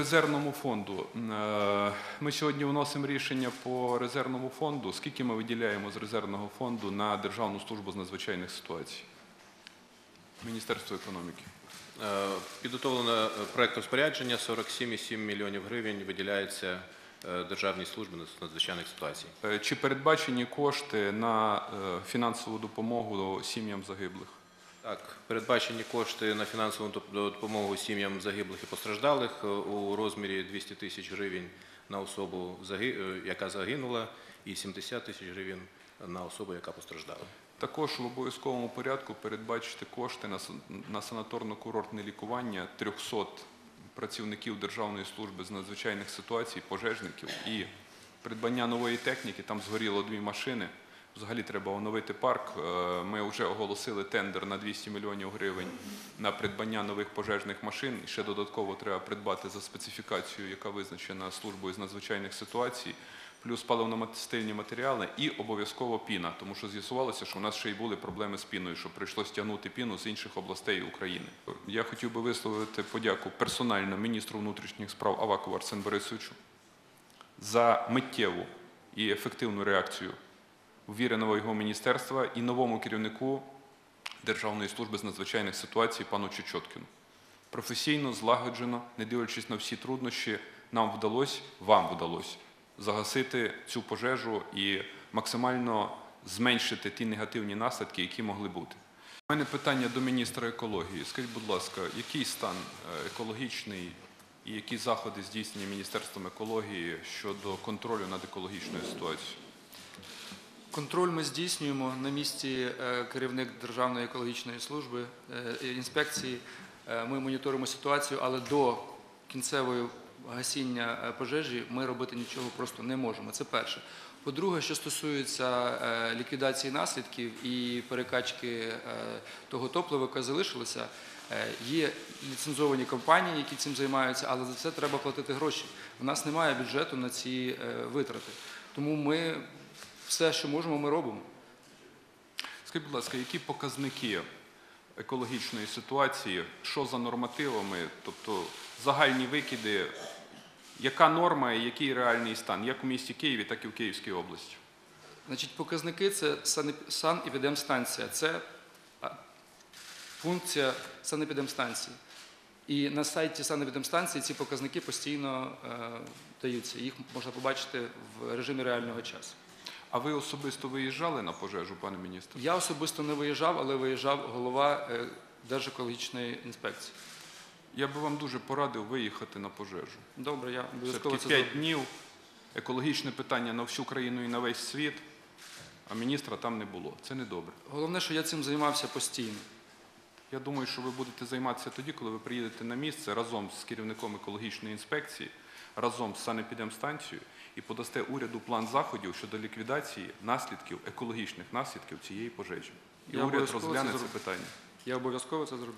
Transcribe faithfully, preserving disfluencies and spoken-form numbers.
резервному фонду. Ми сьогодні вносимо рішення по резервному фонду. Скільки ми виділяємо з резервного фонду на Державну службу з надзвичайних ситуацій? Міністерство економіки. Підготовлено проєкт розпорядження. сорок сім цілих сім десятих мільйонів гривень виділяється Державній службі з надзвичайних ситуацій. Чи передбачені кошти на фінансову допомогу сім'ям загиблих? Так, передбачені кошти на фінансову допомогу сім'ям загиблих і постраждалих у розмірі двісті тисяч гривень на особу, яка загинула, і сімдесят тисяч гривень на особу, яка постраждала. Також в обов'язковому порядку передбачити кошти на санаторно-курортне лікування трьохсот працівників Державної служби з надзвичайних ситуацій, пожежників і придбання нової техніки, там згоріло дві машини. Взагалі треба оновити парк. Ми вже оголосили тендер на двісті мільйонів гривень на придбання нових пожежних машин. І ще додатково треба придбати за специфікацією, яка визначена службою з надзвичайних ситуацій, плюс паливно-мастильні матеріали і обов'язково піна. Тому що з'ясувалося, що в нас ще й були проблеми з піною, що прийшлося тягнути піну з інших областей України. Я хотів би висловити подяку персонально міністру внутрішніх справ Авакову Арсен Борисовичу за миттєву і ефективну реакцію віреного його міністерства і новому керівнику Державної служби з надзвичайних ситуацій пану Чечоткину. Професійно, злагоджено, не дивлячись на всі труднощі, нам вдалося, вам вдалося загасити цю пожежу і максимально зменшити ті негативні наслідки, які могли бути. У мене питання до міністра екології. Скажіть, будь ласка, який стан екологічний і які заходи здійснені Міністерством екології щодо контролю над екологічною ситуацією? Контроль ми здійснюємо на місці. Керівник Державної екологічної служби, інспекції. Ми моніторимо ситуацію, але до кінцевого гасіння пожежі ми робити нічого просто не можемо. Це перше. По-друге, що стосується ліквідації наслідків і перекачки того топлива, яке залишилося, є ліцензовані компанії, які цим займаються, але за це треба платити гроші. У нас немає бюджету на ці витрати. Тому ми... все, що можемо, ми робимо. Скажіть, будь ласка, які показники екологічної ситуації, що за нормативами, тобто загальні викиди, яка норма і який реальний стан, як у місті Києві, так і в Київській області? Значить, показники – це санепідемстанція, це функція санепідемстанції. І на сайті санепідемстанції ці показники постійно даються, їх можна побачити в режимі реального часу. А ви особисто виїжджали на пожежу, пане міністр? Я особисто не виїжджав, але виїжджав голова Держекологічної інспекції. Я би вам дуже порадив виїхати на пожежу. Добре, я обов'язково це зроблю. п'ять днів, екологічне питання на всю країну і на весь світ, а міністра там не було. Це недобре. Головне, що я цим займався постійно. Я думаю, що ви будете займатися тоді, коли ви приїдете на місце разом з керівником екологічної інспекції, разом з санепідемстанцією і подасте уряду план заходів щодо ліквідації наслідків, екологічних наслідків цієї пожежі. І уряд розгляне це питання. Я обов'язково це зроблю.